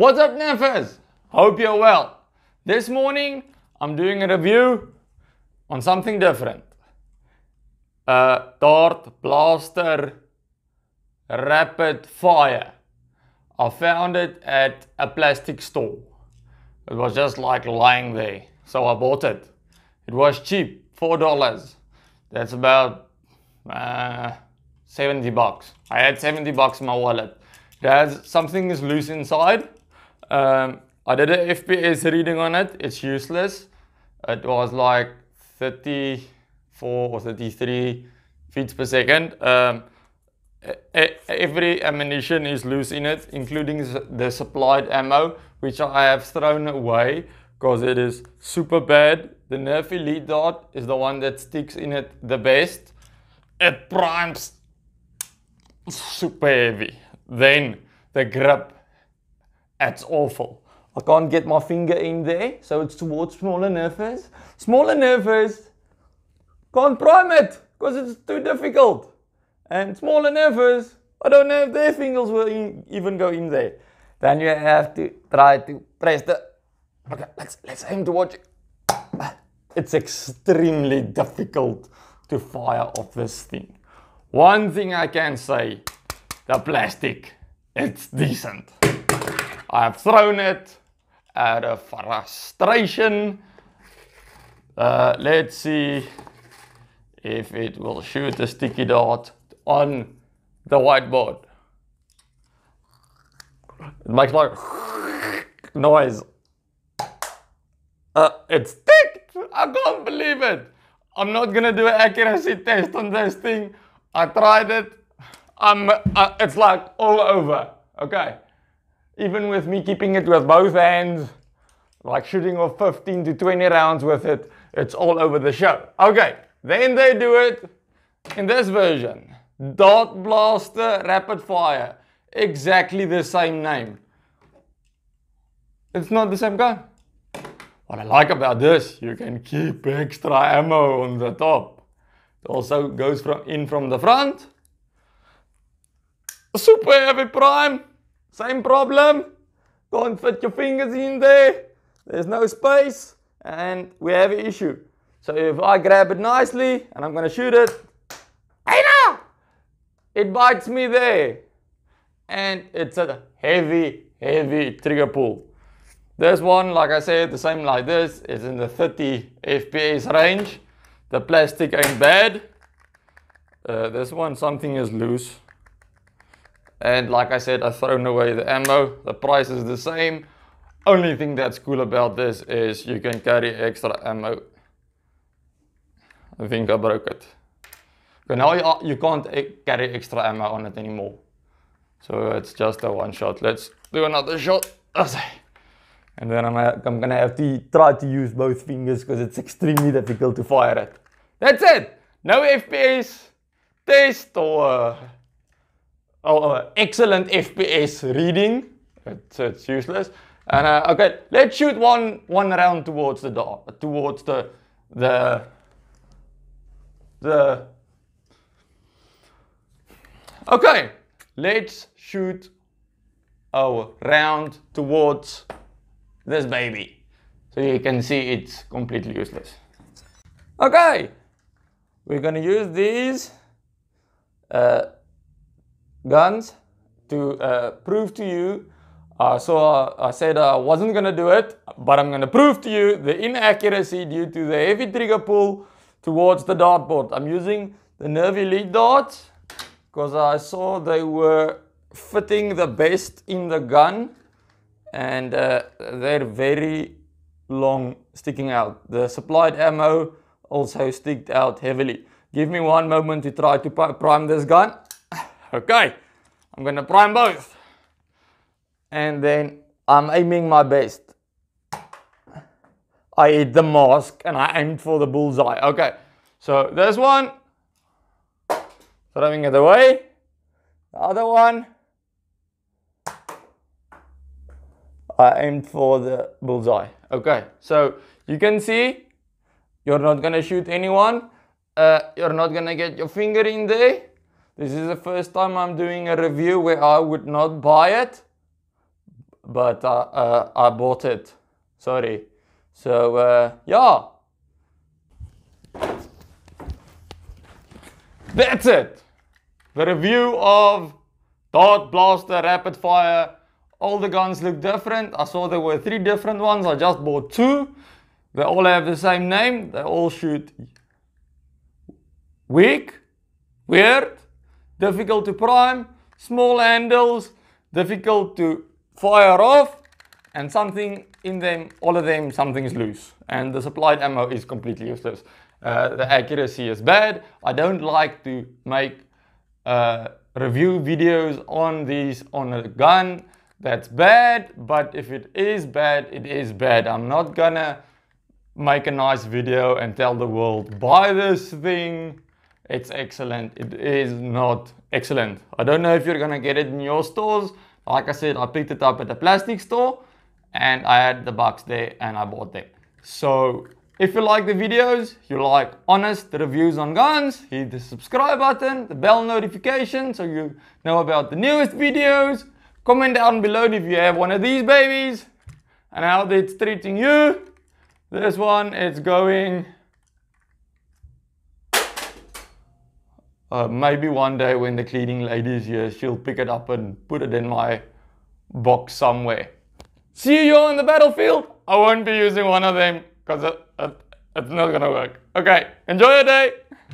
What's up, Neffers? Hope you're well. This morning, I'm doing a review on something different. Dart Blaster Rapid Fire. I found it at a plastic store. It was just like lying there, so I bought it. It was cheap, $4. That's about 70 bucks. I had 70 bucks in my wallet. There's something is loose inside. I did a FPS reading on it. It's useless. It was like 34 or 33 feet per second. Every ammunition is loose in it, including the supplied ammo, which I have thrown away because it is super bad. The Nerf Elite Dart is the one that sticks in it the best. It primes super heavy. Then the grip, that's awful. I can't get my finger in there, so it's towards smaller Neffers. Smaller Neffers can't prime it because it's too difficult. And smaller Neffers, I don't know if their fingers will even go in there. Then you have to try to press the... Okay, let's aim towards it. It's extremely difficult to fire off this thing. One thing I can say, the plastic, it's decent. I have thrown it out of frustration. Let's see if it will shoot the sticky dart on the whiteboard. It makes like noise. It sticked. I can't believe it. I'm not gonna do an accuracy test on this thing. I tried it. It's like all over. Okay, even with me keeping it with both hands, like shooting off 15 to 20 rounds with it, it's all over the show. Okay, then they do it in this version, Dot Blaster Rapid Fire, exactly the same name. It's not the same gun. What I like about this, you can keep extra ammo on the top. It also goes from the front. Super heavy prime, same problem, can't fit your fingers in there, there's no space, and we have an issue. So if I grab it nicely and I'm going to shoot it, hey now, it bites me there, and it's a heavy, heavy trigger pull. This one, like I said, the same like this, is in the 30 FPS range. The plastic ain't bad. This one, something is loose. And like I said, I've thrown away the ammo. The price is the same. Only thing that's cool about this is you can carry extra ammo. I think I broke it. But now you can't carry extra ammo on it anymore. So it's just a one shot. Let's do another shot. And then I'm gonna have to try to use both fingers because it's extremely difficult to fire it. That's it. No FPS test or... excellent FPS reading. It's useless. And okay, let's shoot one round towards the dart, towards the. Okay, let's shoot a round towards this baby, so you can see it's completely useless. Okay, we're gonna use these. Guns to prove to you, I said I wasn't gonna do it, but I'm gonna prove to you the inaccuracy due to the heavy trigger pull towards the dartboard. I'm using the Nerf Elite darts because I saw they were fitting the best in the gun, and they're very long, sticking out. The supplied ammo also sticked out heavily. Give me one moment to try to prime this gun. Okay, I'm gonna prime both, and then I'm aiming my best. I hit the mask and I aimed for the bullseye. Okay, so this one, throwing it away. The other one, I aimed for the bullseye. Okay, so you can see you're not gonna shoot anyone. You're not gonna get your finger in there. This is the first time I'm doing a review where I would not buy it, but I bought it. Sorry. So yeah, that's it. The review of Dart Blaster Rapid Fire. All the guns look different. I saw there were 3 different ones. I just bought 2. They all have the same name. They all shoot weak, weird, difficult to prime, small handles, difficult to fire off, and something in them, all of them, something's loose. And the supplied ammo is completely useless. The accuracy is bad. I don't like to make review videos on these, on a gun that's bad, but if it is bad, it is bad. I'm not gonna make a nice video and tell the world, buy this thing, it's excellent. It is not excellent. I don't know if you're gonna get it in your stores. Like I said, I picked it up at a plastic store and I had the bucks there and I bought them. So if you like the videos, you like honest reviews on guns, hit the subscribe button, the bell notification so you know about the newest videos. Comment down below if you have one of these babies and how it's treating you. This one, it's going... maybe one day when the cleaning lady is here, she'll pick it up and put it in my box somewhere. See you on the battlefield. I won't be using one of them because it's not gonna work. Okay, enjoy your day.